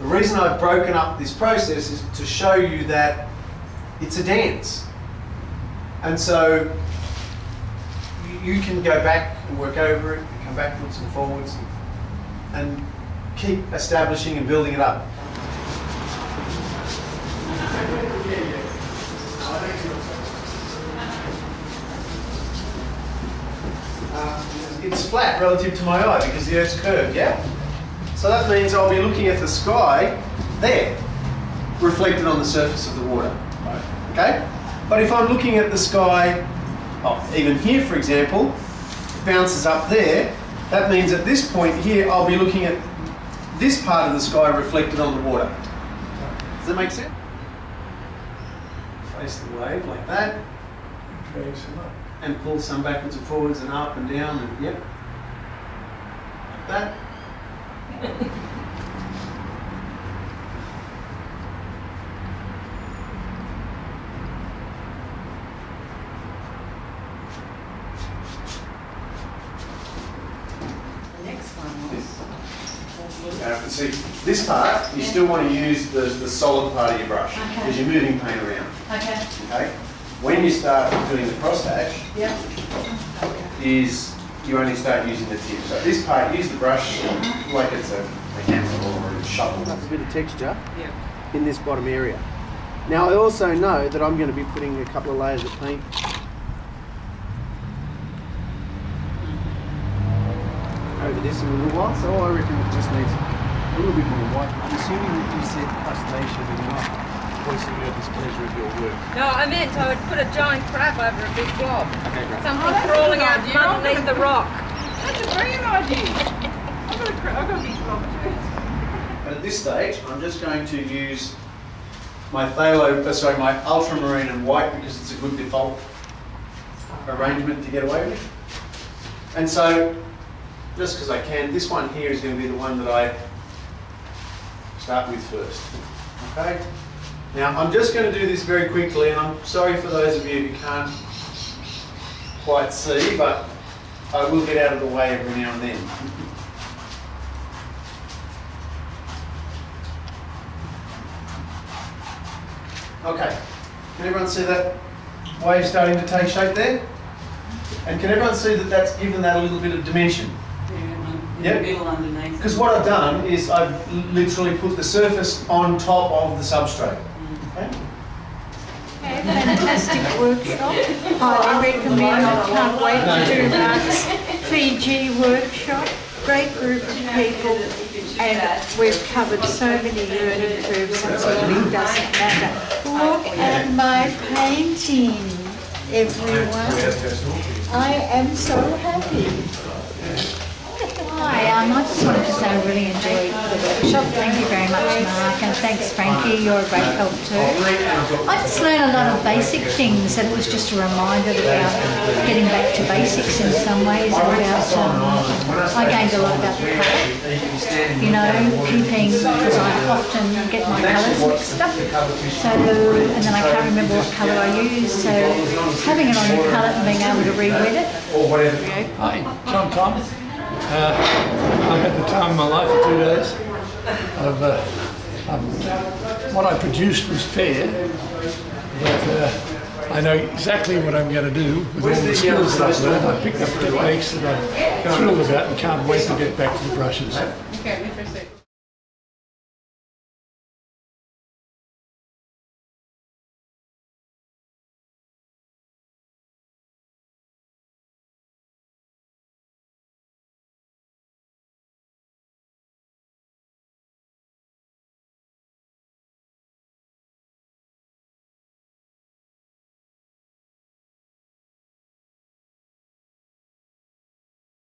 The reason I've broken up this process is to show you that it's a dance. And so you can go back and work over it, and come backwards and forwards, and keep establishing and building it up. It's flat relative to my eye because the Earth's curved, yeah? So that means I'll be looking at the sky there, reflected on the surface of the water, okay? But if I'm looking at the sky, oh, even here for example, it bounces up there, that means at this point here I'll be looking at this part of the sky reflected on the water. Does that make sense? Face the wave like that, and pull some backwards and forwards and up and down and yep, like that. The next one was... Now, see, this part, you still want to use the solid part of your brush because you're moving paint around. Okay. Okay? When you start doing the crosshatch, you only start using the tip. So this part, use the brush like it's a hammer or a shovel. That's a bit of texture in this bottom area. Now I also know that I'm going to be putting a couple of layers of paint. Over this in a little while, so I reckon it just needs a little bit more white. I'm assuming that you said crustacea and not voicing your displeasure of your work. No, I meant I would put a giant crab over a big blob. Okay, great. Something crawling out from underneath the rock. That's a brilliant idea. I've got a big blob too. But at this stage, I'm just going to use my my ultramarine and white because it's a good default arrangement to get away with. And so, just because I can, this one here is going to be the one that I start with first. Okay? Now, I'm just going to do this very quickly, and I'm sorry for those of you who can't quite see, but I will get out of the way every now and then. Okay, can everyone see that wave starting to take shape there? And can everyone see that that's given that a little bit of dimension? Yeah, because what I've done is I've literally put the surface on top of the substrate. Okay, fantastic workshop. I recommend, I can't wait to do Mark's Fiji workshop. Great group of people, and we've covered so many learning curves, and so it really doesn't matter. Look at my painting, everyone. I am so happy. Hi, I just wanted to say I really enjoyed the workshop. Thank you very much, Mark, and thanks, Frankie. You're a great help too. I just learned a lot of basic things, and it was just a reminder about getting back to basics in some ways. About I gained a lot about the colour, you know, keeping, because I often get my colours mixed up. So, and then I can't remember what colour I use. So having it on your palette and being able to reread it. Hi, John Thomas. I've had the time of my life for 2 days. What I produced was fair, but I know exactly what I'm going to do with all the skills that I've learned. I picked up techniques that I'm thrilled about and can't wait to get back to the brushes. Okay,